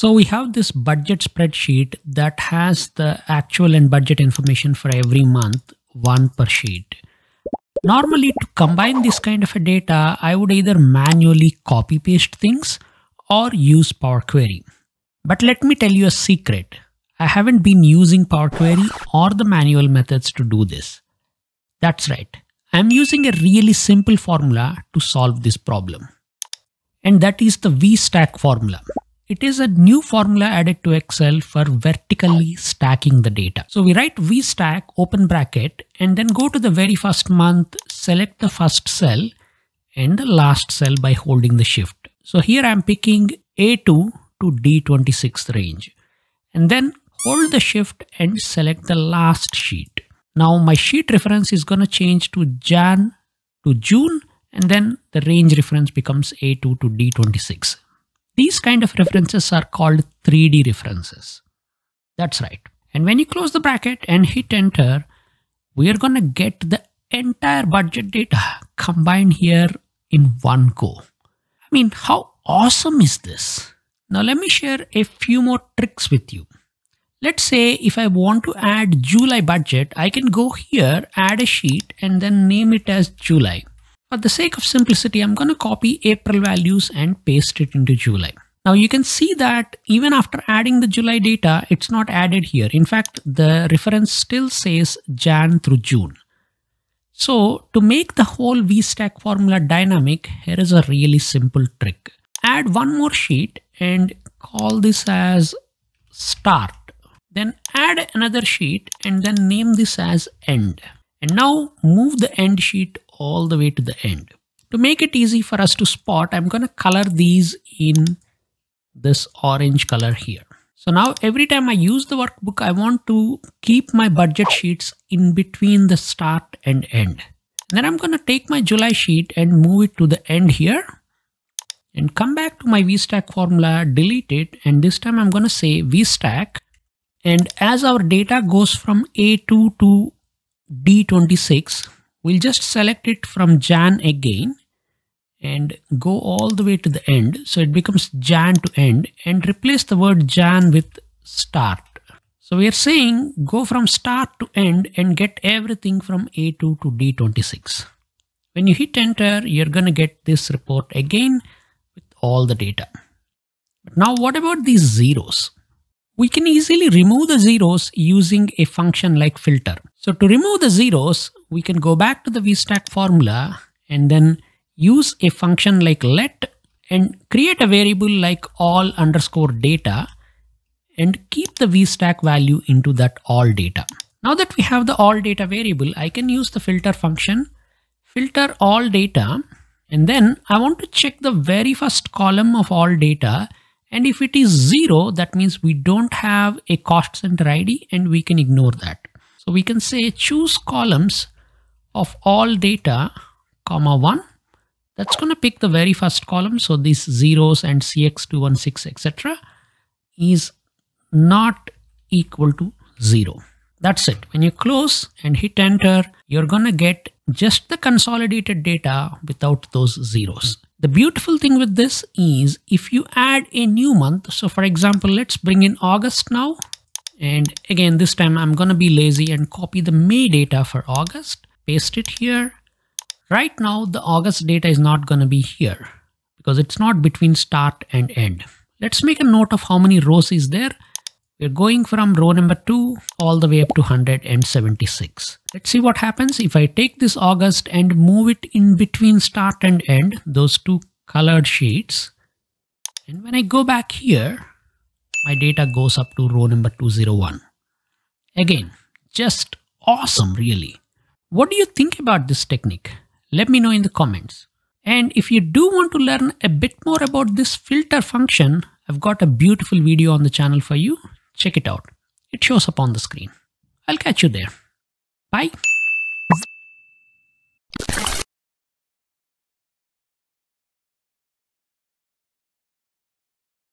So we have this budget spreadsheet that has the actual and budget information for every month, one per sheet. Normally, to combine this kind of a data, I would either manually copy paste things or use Power Query. But let me tell you a secret. I haven't been using Power Query or the manual methods to do this. That's right. I'm using a really simple formula to solve this problem. And that is the VSTACK formula. It is a new formula added to Excel for vertically stacking the data. So we write VSTACK open bracket and then go to the very first month, select the first cell and the last cell by holding the shift. So here I'm picking A2 to D26 range and then hold the shift and select the last sheet. Now my sheet reference is going to change to Jan to June and then the range reference becomes A2 to D26. These kind of references are called 3D references. That's right. And when you close the bracket and hit enter, we are going to get the entire budget data combined here in one go. I mean, how awesome is this? Now let me share a few more tricks with you. Let's say if I want to add July budget, I can go here, add a sheet and then name it as July. For the sake of simplicity, I'm going to copy April values and paste it into July. Now you can see that even after adding the July data, it's not added here. In fact, the reference still says Jan through June. So to make the whole VSTACK formula dynamic, here is a really simple trick. Add one more sheet and call this as start. Then add another sheet and then name this as end. And now move the end sheet all the way to the end. To make it easy for us to spot, I'm going to color these in this orange color here. So now every time I use the workbook, I want to keep my budget sheets in between the start and end. And then I'm going to take my July sheet and move it to the end here and come back to my VSTACK formula, delete it. And this time I'm going to say VSTACK. And as our data goes from A2 to D26, we'll just select it from Jan again and go all the way to the end. So it becomes Jan to end and replace the word Jan with start. So we are saying go from start to end and get everything from A2 to D26. When you hit enter, you're going to get this report again with all the data. But now what about these zeros? We can easily remove the zeros using a function like filter. So to remove the zeros, we can go back to the VSTACK formula and then use a function like let and create a variable like all underscore data and keep the VSTACK value into that all data. Now that we have the all data variable, I can use the filter function, filter all data, and then I want to check the very first column of all data. And if it is zero, that means we don't have a cost center ID and we can ignore that. So we can say choose columns of all data, comma one. That's going to pick the very first column. So these zeros and CX216, etc. is not equal to zero. That's it. When you close and hit enter, you're going to get just the consolidated data without those zeros. The beautiful thing with this is if you add a new month, so for example, let's bring in August now. And again, this time I'm going to be lazy and copy the May data for August, paste it here. Right now, the August data is not going to be here because it's not between start and end. Let's make a note of how many rows is there. We're going from row number 2 all the way up to 176. Let's see what happens if I take this August and move it in between start and end, those two colored sheets. And when I go back here, my data goes up to row number 201. Again, just awesome, really. What do you think about this technique? Let me know in the comments. And if you do want to learn a bit more about this filter function, I've got a beautiful video on the channel for you. Check it out. It shows up on the screen. I'll catch you there. Bye.